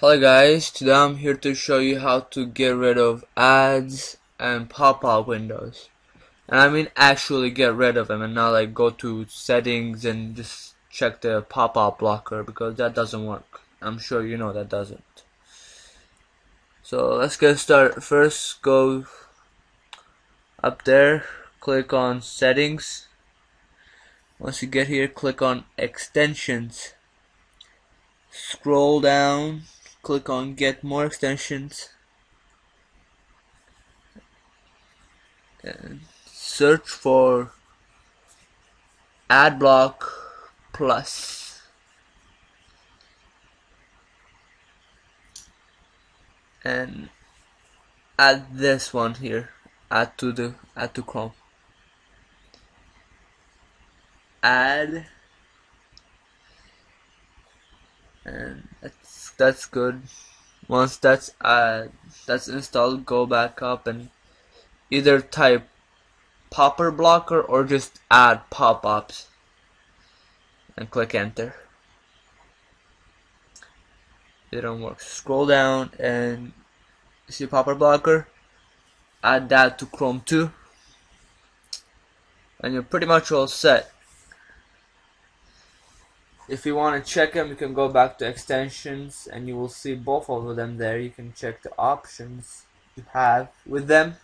Hello guys, today I'm here to show you how to get rid of ads and pop-up windows. And I mean actually get rid of them and not like go to settings and just check the pop-up blocker, because that doesn't work. I'm sure you know that doesn't. So let's get started. First go up there, click on settings. Once you get here, click on extensions. Scroll down, click on get more extensions and search for AdBlock Plus, and add this one here, add to Chrome, add, and that's good. Once that's installed, go back up and either type Popper blocker or just add pop-ups and click enter. It don't work. Scroll down and see Popper blocker, add that to Chrome too, and you're pretty much all set. If you want to check them, you can go back to extensions and you will see both of them there. You can check the options you have with them.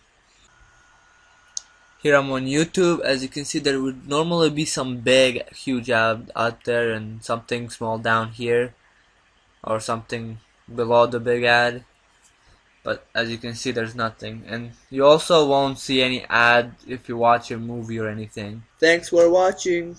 Here I'm on YouTube. As you can see, there would normally be some big huge ad out there and something small down here or something below the big ad, but as you can see there's nothing, and you also won't see any ad if you watch a movie or anything. Thanks for watching.